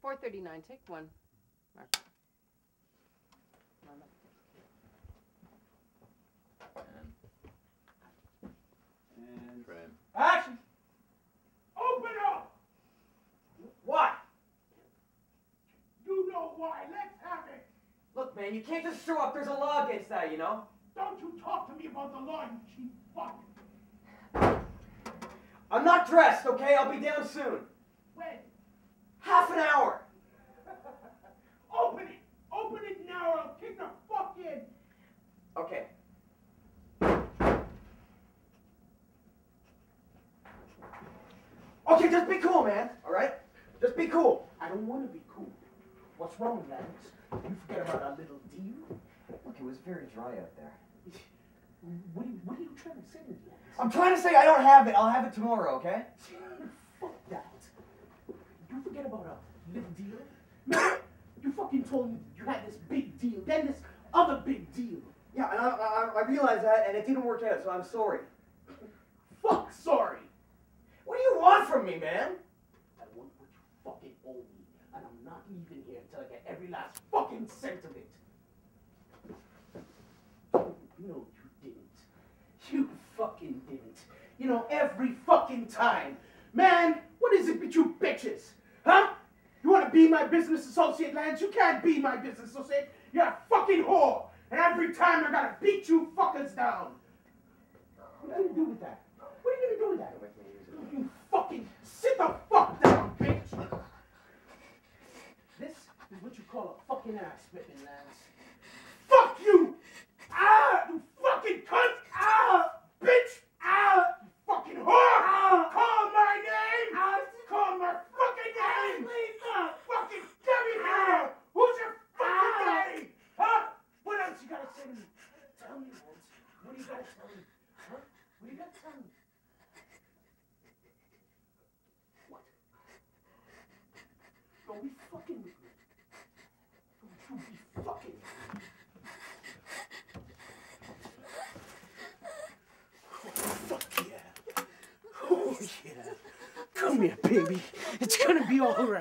439, take one. Mark. And frame. Action! Open up! Why? You know why. Let's have it. Look, man, you can't just show up. There's a law against that, you know? Don't you talk to me about the law, you cheap fuck. I'm not dressed, okay? I'll be down soon. When? Half an hour. Open it. Open it now or I'll kick the fuck in. Okay. Okay, just be cool, man. All right? Just be cool. I don't want to be cool. What's wrong, Lennox? You forget about our little deal? Look, it was very dry out there. What are you trying to say, Lennox? I'm trying to say I don't have it. I'll have it tomorrow, okay? Fuck that. You forget about our little deal? Man, you fucking told me you had this big deal, then this other big deal. Yeah, and I realized that, and it didn't work out, so I'm sorry. Fuck sorry. What do you want from me, man? I want what you fucking owe me, and I'm not leaving here until I get every last fucking cent of it. No, you didn't. You fucking didn't. You know, every fucking time. Man, what is it with you bitches? Huh? You want to be my business associate, Lance? You can't be my business associate. You're a fucking whore. And every time I gotta beat you fuckers down. What are you gonna do with that? What are you gonna do with that? You fucking sit the fuck down, bitch! This is what you call a fucking ass spitting, Lance. Fuck you! Ah, you fucking cunt! Ah, bitch! Ah, you fucking whore! Ah, call my name! Ah, call my fucking name! Please, fucking Debbie Hale! Who's your fucking daddy? Huh? What else you gotta tell me? Tell me, Lance. What do you gotta tell me? Huh? What do you gotta tell me? Don't be fucking with me. Don't you be fucking with me. Oh, fuck yeah. Oh, yeah. Come here, baby. It's gonna be all right.